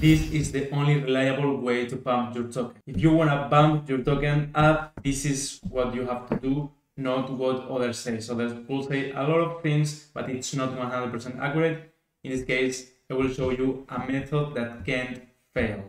This is the only reliable way to pump your token. If you want to pump your token up, this is what you have to do, not what others say. So others will say a lot of things, but it's not 100% accurate. In this case, I will show you a method that can't fail.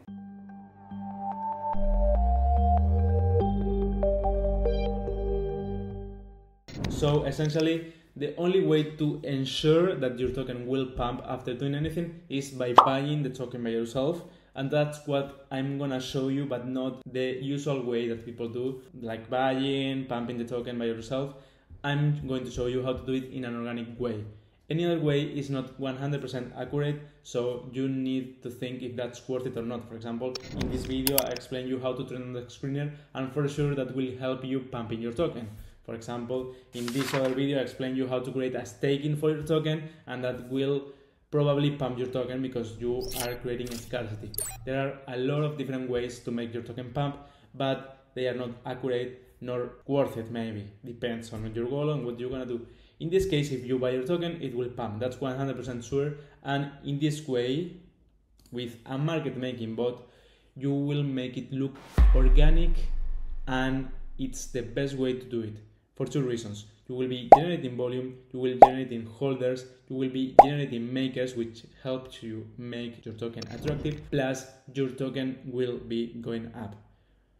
So essentially, the only way to ensure that your token will pump after doing anything is by buying the token by yourself. And that's what I'm gonna show you, but not the usual way that people do, like buying, pumping the token by yourself. I'm going to show you how to do it in an organic way. Any other way is not 100% accurate, so you need to think if that's worth it or not. For example, in this video, I explained you how to turn on the screener, and for sure that will help you pumping your token. For example, in this other video, I explained you how to create a staking for your token, and that will probably pump your token because you are creating a scarcity. There are a lot of different ways to make your token pump, but they are not accurate nor worth it maybe. Depends on your goal and what you're gonna do. In this case, if you buy your token, it will pump. That's 100% sure. And in this way, with a market making bot, you will make it look organic, and it's the best way to do it. For two reasons. You will be generating volume, you will be generating holders, you will be generating makers, which helps you make your token attractive, plus your token will be going up.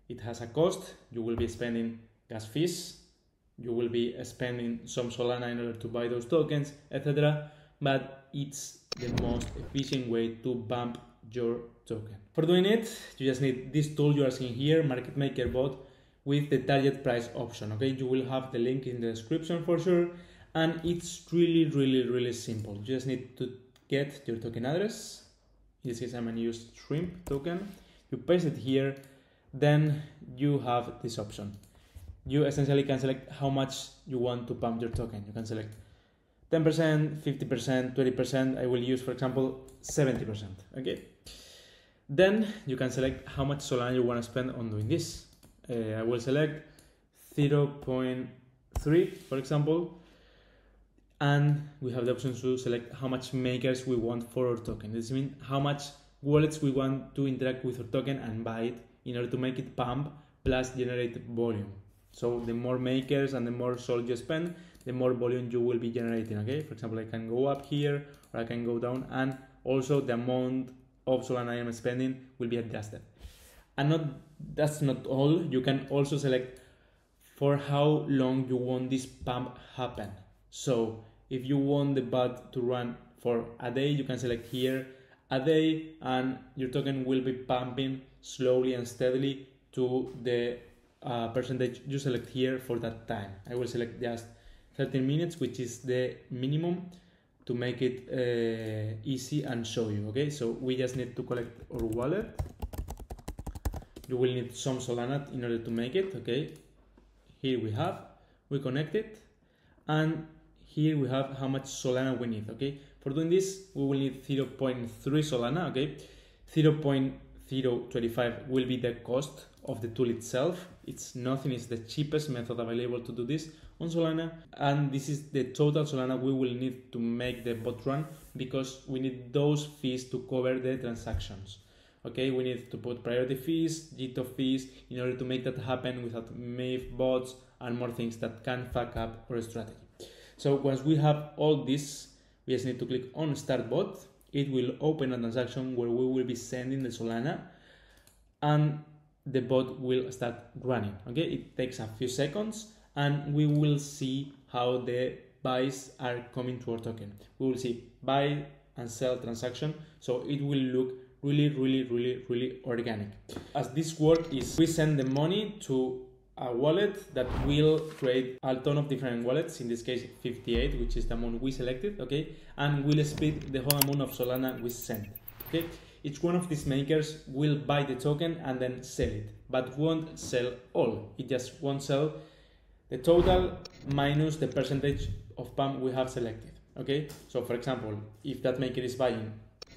It has a cost, you will be spending gas fees, you will be spending some Solana in order to buy those tokens, etc. But it's the most efficient way to pump your token. For doing it, you just need this tool you are seeing here, Market Maker Bot, with the target price option, okay? You will have the link in the description for sure, and it's really simple. You just need to get your token address. In this case, I'm gonna use shrimp token. You paste it here, then you have this option. You essentially can select how much you want to pump your token. You can select 10%, 50%, 20%. I will use, for example, 70%, okay? Then you can select how much Solana you wanna spend on doing this. I will select 0.3, for example, and we have the option to select how much makers we want for our token. This means how much wallets we want to interact with our token and buy it in order to make it pump plus generate volume. So the more makers and the more SOL you spend, the more volume you will be generating, okay? For example, I can go up here or I can go down, and also the amount of Solana I am spending will be adjusted. And that's not all. You can also select for how long you want this pump happen. So if you want the bot to run for a day, you can select here a day, and your token will be pumping slowly and steadily to the percentage you select here for that time. I will select just 13 minutes, which is the minimum, to make it easy and show you, okay? So we just need to collect our wallet. You will need some Solana in order to make it, okay? Here we have, we connect it, and here we have how much Solana we need, okay? For doing this, we will need 0.3 Solana, okay? 0.025 will be the cost of the tool itself. It's nothing, it's the cheapest method available to do this on Solana, and this is the total Solana we will need to make the bot run, because we need those fees to cover the transactions. Okay, we need to put priority fees, JITO fees, in order to make that happen without MAV bots and more things that can fuck up our strategy. So once we have all this, we just need to click on Start Bot. It will open a transaction where we will be sending the Solana, and the bot will start running. Okay, it takes a few seconds, and we will see how the buys are coming to our token. We will see buy and sell transaction, so it will look really organic. As this work is, we send the money to a wallet that will create a ton of different wallets, in this case 58, which is the amount we selected, okay? And we'll split the whole amount of Solana we sent, okay? Each one of these makers will buy the token and then sell it, but won't sell all. It just won't sell the total minus the percentage of pump we have selected, okay? So for example, if that maker is buying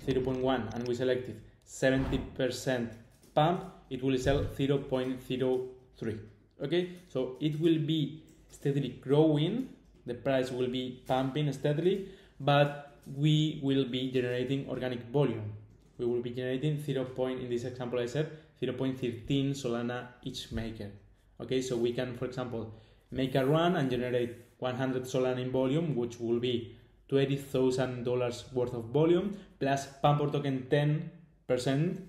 0.1 and we selected 70% pump, it will sell 0.03, okay? So it will be steadily growing, the price will be pumping steadily, but we will be generating organic volume, we will be generating 0. In this example I said 0.13 Solana each maker. Okay, so we can, for example, make a run and generate 100 Solana in volume, which will be $20,000 worth of volume, plus pump or token 10%,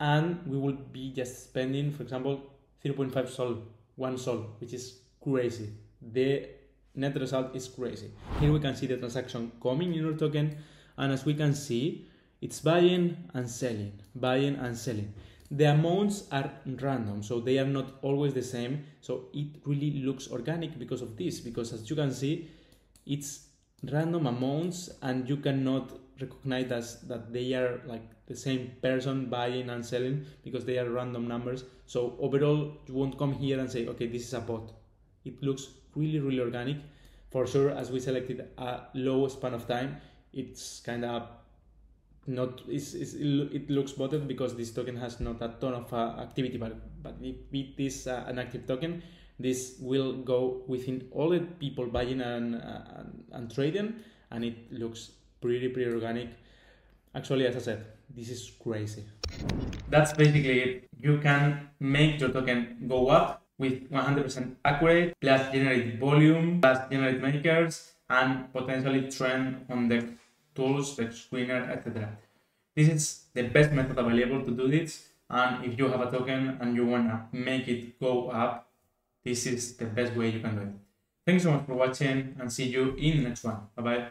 and we will be just spending, for example, 0.5 sol, 1 sol, which is crazy. The net result is crazy. Here we can see the transaction coming in our token, and as we can see, it's buying and selling, buying and selling. The amounts are random, so they are not always the same, so it really looks organic because of this, because as you can see, it's random amounts and you cannot recognize that they are like the same person buying and selling because they are random numbers. So overall, you won't come here and say, okay, this is a bot. It looks really, really organic. For sure, as we selected a low span of time, it's kind of not, it looks botted because this token has not a ton of activity, but if it is an active token, this will go within all the people buying and trading, and it looks pretty organic. Actually, as I said, this is crazy. That's basically it. You can make your token go up with 100% accurate, plus generate volume, plus generate makers, and potentially trend on the tools, the screener, etc. This is the best method available to do this, and if you have a token and you want to make it go up, this is the best way you can do it. Thanks so much for watching, and see you in the next one. Bye-bye.